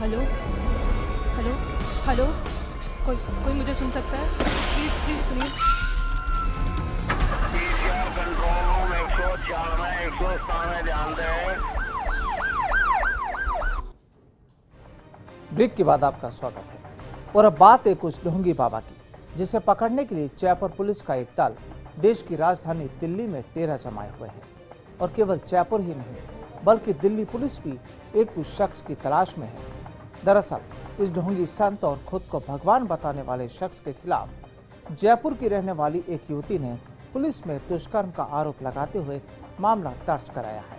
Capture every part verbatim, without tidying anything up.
Hello hello hello कोई कोई मुझे सुन सकता है? प्लीज़ प्लीज़ सुनिए। ब्रेक के बाद आपका स्वागत है और अब बात एक कुछ ढोंगी बाबा की, जिसे पकड़ने के लिए जयपुर पुलिस का एक दल देश की राजधानी दिल्ली में डेरा जमाए हुए हैं। और केवल जयपुर ही नहीं बल्कि दिल्ली पुलिस भी एक कुछ शख्स की तलाश में है। दरअसल इस ढोंगी संत और खुद को भगवान बताने वाले शख्स के खिलाफ जयपुर की रहने वाली एक युवती ने पुलिस में दुष्कर्म का आरोप लगाते हुए मामला दर्ज कराया है,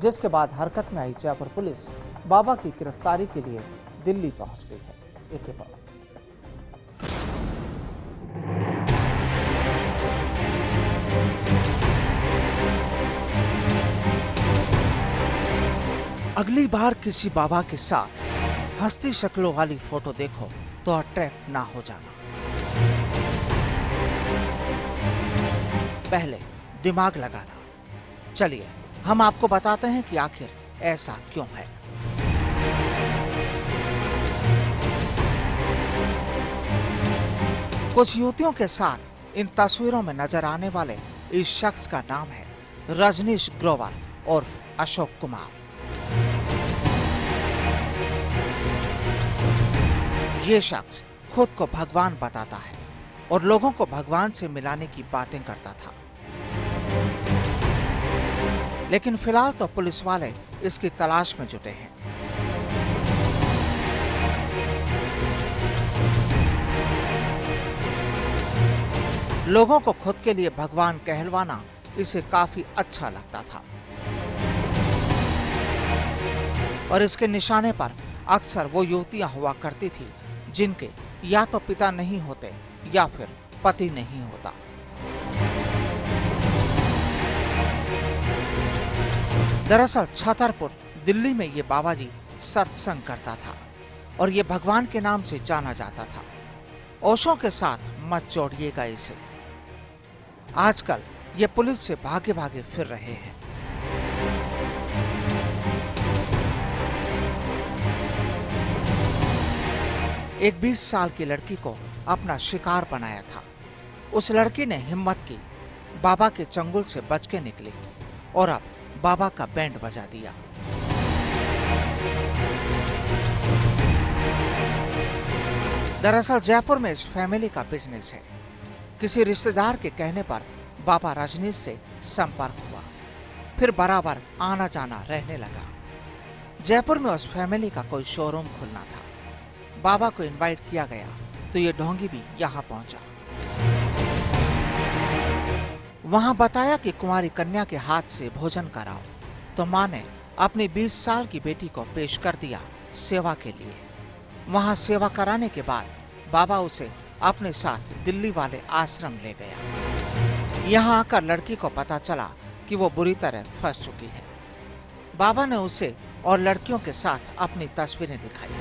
जिसके बाद हरकत में आई जयपुर पुलिस बाबा की गिरफ्तारी के लिए दिल्ली पहुंच गई है। एक रिपोर्ट। अगली बार किसी बाबा के साथ हंसती शक्लों वाली फोटो देखो तो अट्रैक्ट ना हो जाना। पहले दिमाग लगाना। चलिए हम आपको बताते हैं कि आखिर ऐसा क्यों है। कुछ युवतियों के साथ इन तस्वीरों में नजर आने वाले इस शख्स का नाम है रजनीश ग्रोवर और अशोक कुमार। ये शख्स खुद को भगवान बताता है और लोगों को भगवान से मिलाने की बातें करता था, लेकिन फिलहाल तो पुलिस वाले इसकी तलाश में जुटे हैं। लोगों को खुद के लिए भगवान कहलवाना इसे काफी अच्छा लगता था और इसके निशाने पर अक्सर वो युवतियां हुआ करती थी जिनके या तो पिता नहीं होते या फिर पति नहीं होता। दरअसल छतरपुर दिल्ली में ये बाबाजी सत्संग करता था और ये भगवान के नाम से जाना जाता था। ओशो के साथ मत जोड़िएगा इसे। आजकल ये पुलिस से भागे भागे फिर रहे हैं। एक बीस साल की लड़की को अपना शिकार बनाया था। उस लड़की ने हिम्मत की, बाबा के चंगुल से बच के निकली और अब बाबा का बैंड बजा दिया। दरअसल जयपुर में इस फैमिली का बिजनेस है। किसी रिश्तेदार के कहने पर बाबा रजनीश से संपर्क हुआ, फिर बराबर आना जाना रहने लगा। जयपुर में उस फैमिली का कोई शोरूम खुलना था। बाबा को इनवाइट किया गया तो ये ढोंगी भी यहाँ पहुंचा। वहां बताया कि कुंवारी कन्या के हाथ से भोजन कराओ तो मां ने अपनी बीस साल की बेटी को पेश कर दिया सेवा के लिए। वहां सेवा कराने के बाद बाबा उसे अपने साथ दिल्ली वाले आश्रम ले गया। यहाँ आकर लड़की को पता चला कि वो बुरी तरह फंस चुकी है। बाबा ने उसे और लड़कियों के साथ अपनी तस्वीरें दिखाई,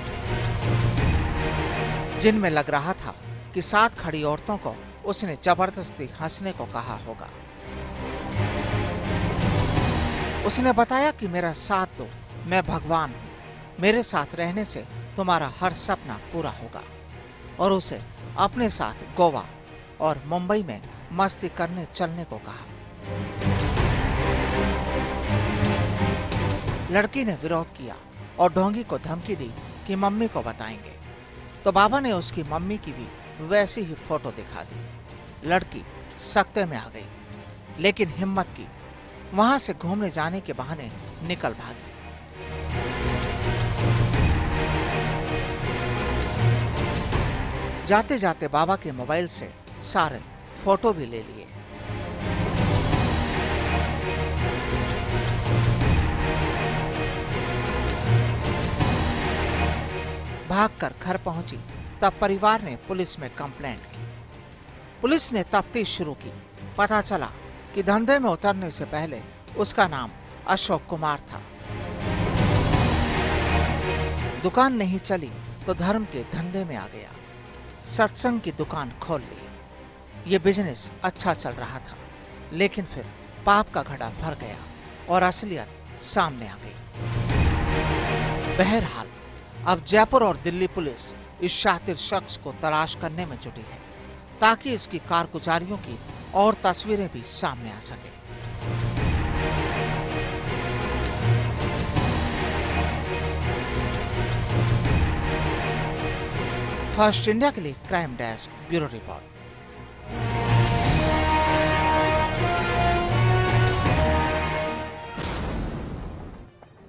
जिनमें लग रहा था कि साथ खड़ी औरतों को उसने जबरदस्ती हंसने को कहा होगा। उसने बताया कि मेरा साथ दो, मैं भगवान हूँ, मेरे साथ रहने से तुम्हारा हर सपना पूरा होगा, और उसे अपने साथ गोवा और मुंबई में मस्ती करने चलने को कहा। लड़की ने विरोध किया और ढोंगी को धमकी दी कि मम्मी को बताएंगे, तो बाबा ने उसकी मम्मी की भी वैसी ही फोटो दिखा दी। लड़की सकते में आ गई, लेकिन हिम्मत की, वहां से घूमने जाने के बहाने निकल भागी। जाते जाते बाबा के मोबाइल से सारे फोटो भी ले लिए। भागकर घर पहुंची तब परिवार ने पुलिस में कंप्लेंट की। पुलिस ने तफ्तीश शुरू की। पता चला कि धंधे में उतरने से पहले उसका नाम अशोक कुमार था। दुकान नहीं चली तो धर्म के धंधे में आ गया, सत्संग की दुकान खोल ली। ये बिजनेस अच्छा चल रहा था, लेकिन फिर पाप का घड़ा भर गया और असलियत सामने आ गई। बहरहाल अब जयपुर और दिल्ली पुलिस इस शातिर शख्स को तलाश करने में जुटी है ताकि इसकी कारगुजारियों की और तस्वीरें भी सामने आ सके। फर्स्ट इंडिया के लिए क्राइम डेस्क ब्यूरो रिपोर्ट।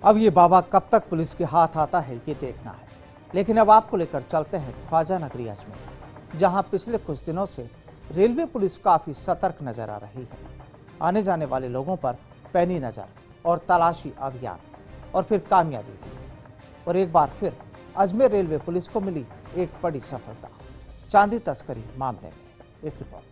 अब ये बाबा कब तक पुलिस के हाथ आता है ये देखना है, लेकिन अब आपको लेकर चलते हैं ख्वाजा नगरी अजमेर, जहां पिछले कुछ दिनों से रेलवे पुलिस काफ़ी सतर्क नजर आ रही है। आने जाने वाले लोगों पर पैनी नज़र और तलाशी अभियान और फिर कामयाबी, और एक बार फिर अजमेर रेलवे पुलिस को मिली एक बड़ी सफलता चांदी तस्करी मामले में। एक रिपोर्ट।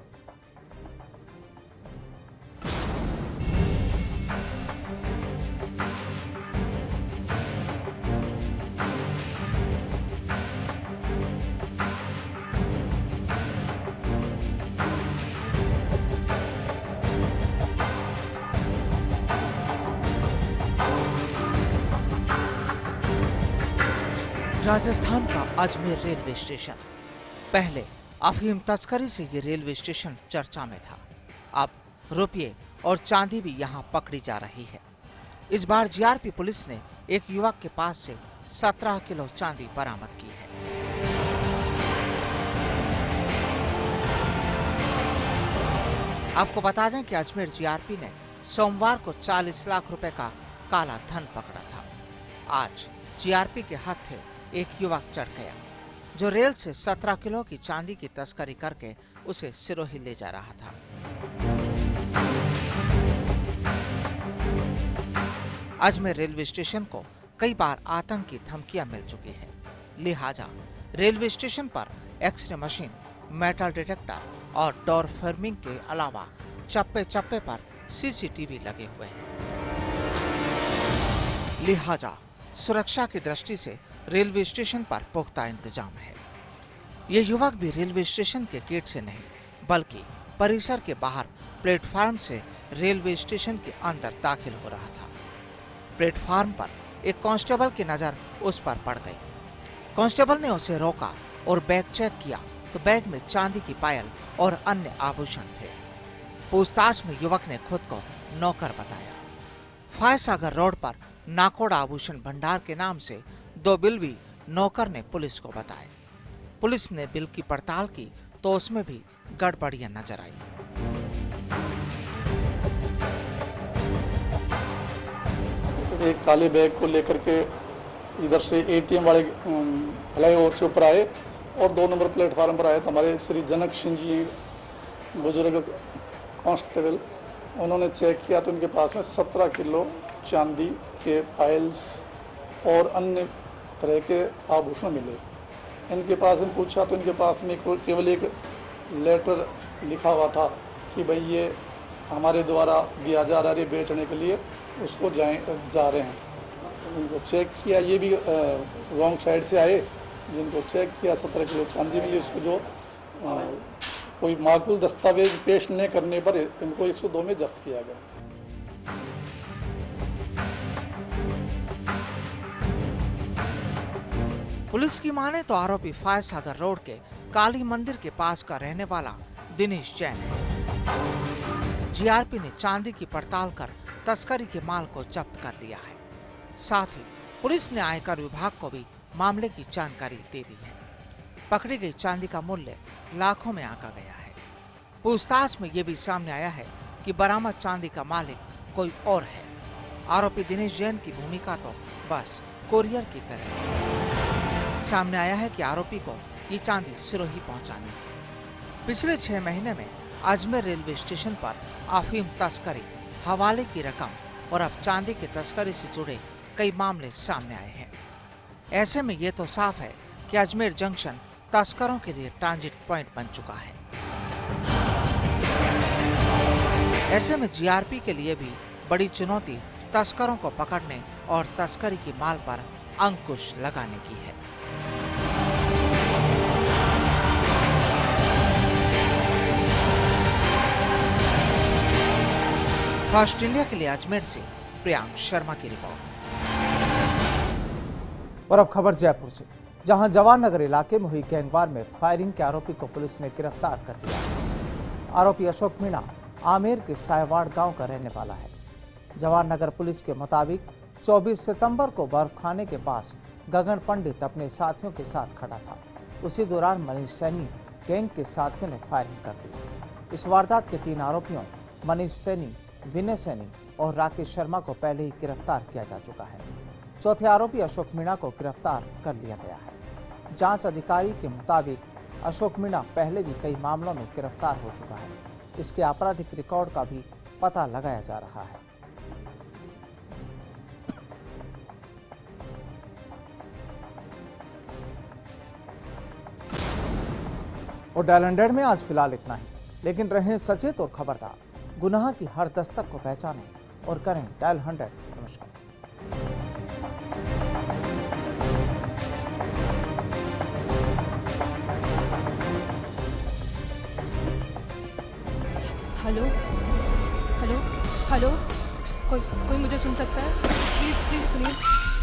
राजस्थान का अजमेर रेलवे स्टेशन। पहले अफीम तस्करी से ये रेलवे स्टेशन चर्चा में था, अब रुपये और चांदी भी यहाँ पकड़ी जा रही है। इस बार जीआरपी पुलिस ने एक युवक के पास से सत्रह किलो चांदी बरामद की है। आपको बता दें कि अजमेर जीआरपी ने सोमवार को चालीस लाख रुपए का काला धन पकड़ा था। आज जीआरपी के हाथ थे एक युवक चढ़ गया जो रेल से सत्रह किलो की चांदी की तस्करी करके उसे सिरोही ले जा रहा था। अजमेर रेलवे स्टेशन को कई बार आतंक की धमकियां मिल चुकी हैं, लिहाजा रेलवे स्टेशन पर एक्सरे मशीन, मेटल डिटेक्टर और डोर फर्मिंग के अलावा चप्पे चप्पे पर सीसीटीवी लगे हुए हैं। लिहाजा सुरक्षा की दृष्टि से रेलवे स्टेशन पर पुख्ता इंतजाम है। ये युवक भी रेलवे स्टेशन के गेट से नहीं बल्कि परिसर के बाहर प्लेटफार्म से रेलवे स्टेशन के अंदर दाखिल हो रहा था। प्लेटफार्म पर एक कांस्टेबल की नज़र उस पर पड़ गई। कांस्टेबल ने उसे रोका और बैग चेक किया तो बैग में चांदी की पायल और अन्य आभूषण थे। पूछताछ में युवक ने खुद को नौकर बताया। फायसागर रोड पर नाकोड़ा आभूषण भंडार के नाम से दो बिल भी नौकर ने पुलिस को बताए। पुलिस ने बिल की पड़ताल की तो उसमें भी गड़बड़ियां नजर आई। एक काले बैग को लेकर के इधर से एटीएम वाले फ्लाईओवर से ऊपर आए और दो नंबर प्लेटफार्म पर आए तो हमारे श्री जनक सिंह जी बुजुर्ग कांस्टेबल, उन्होंने चेक किया तो उनके पास में सत्रह किलो चांदी के पायल्स और अन्य तरह के आभूषण मिले। इनके पास में पूछा तो इनके पास में केवल एक लेटर लिखा हुआ था कि भाई ये हमारे द्वारा दिया जा रहा है बेचने के लिए, उसको जाए जा रहे हैं। इनको चेक किया, ये भी रॉन्ग साइड से आए, जिनको चेक किया सत्रह किलो चांदी मिली। उसको जो आ, कोई माकूल दस्तावेज पेश न करने पर इनको एक सौ दो में जब्त किया गया। पुलिस की माने तो आरोपी फायसागर रोड के काली मंदिर के पास का रहने वाला दिनेश जैन है। जीआरपी ने चांदी की पड़ताल कर तस्करी के माल को जब्त कर लिया है। साथ ही पुलिस ने आयकर विभाग को भी मामले की जानकारी दे दी है। पकड़ी गई चांदी का मूल्य लाखों में आंका गया है। पूछताछ में ये भी सामने आया है कि बरामद चांदी का मालिक कोई और है। आरोपी दिनेश जैन की भूमिका तो बस कोरियर की तरह है। सामने आया है कि आरोपी को ये चांदी सिरोही पहुंचानी थी। पिछले छह महीने में अजमेर रेलवे स्टेशन पर अफीम तस्करी, हवाले की रकम और अब चांदी की तस्करी से जुड़े कई मामले सामने आए हैं। ऐसे में ये तो साफ है कि अजमेर जंक्शन तस्करों के लिए ट्रांजिट पॉइंट बन चुका है। ऐसे में जीआरपी के लिए भी बड़ी चुनौती तस्करों को पकड़ने और तस्करी की माल पर अंकुश लगाने की है। फर्स्ट इंडिया के लिए अजमेर से प्रियांश शर्मा की रिपोर्ट। और अब खबर जयपुर से, जहां जवान नगर इलाके में हुई गैंगवार में फायरिंग के आरोपी को पुलिस ने गिरफ्तार कर लिया। आरोपी अशोक मीणा आमेर के सायवाड़ गांव का रहने वाला है। जवान नगर पुलिस के मुताबिक चौबीस सितंबर को बर्फखाने के पास गगन पंडित अपने साथियों के साथ खड़ा था। उसी दौरान मनीष सैनी गैंग के साथियों ने फायरिंग कर दी। इस वारदात के तीन आरोपियों मनीष सैनी, विनय सैनिक और राकेश शर्मा को पहले ही गिरफ्तार किया जा चुका है। चौथे आरोपी अशोक मीणा को गिरफ्तार कर लिया गया है। जांच अधिकारी के मुताबिक अशोक मीणा पहले भी कई मामलों में गिरफ्तार हो चुका है। इसके आपराधिक रिकॉर्ड का भी पता लगाया जा रहा है। और डायलैंडेड में आज फिलहाल इतना ही, लेकिन रहें सचेत और खबरदार। गुनाह की हर दस्तक को पहचानें और करें डायल हंड्रेड। नमस्कार। हेलो हेलो हेलो, कोई कोई मुझे सुन सकता है? प्लीज़ प्लीज़ सुनिए।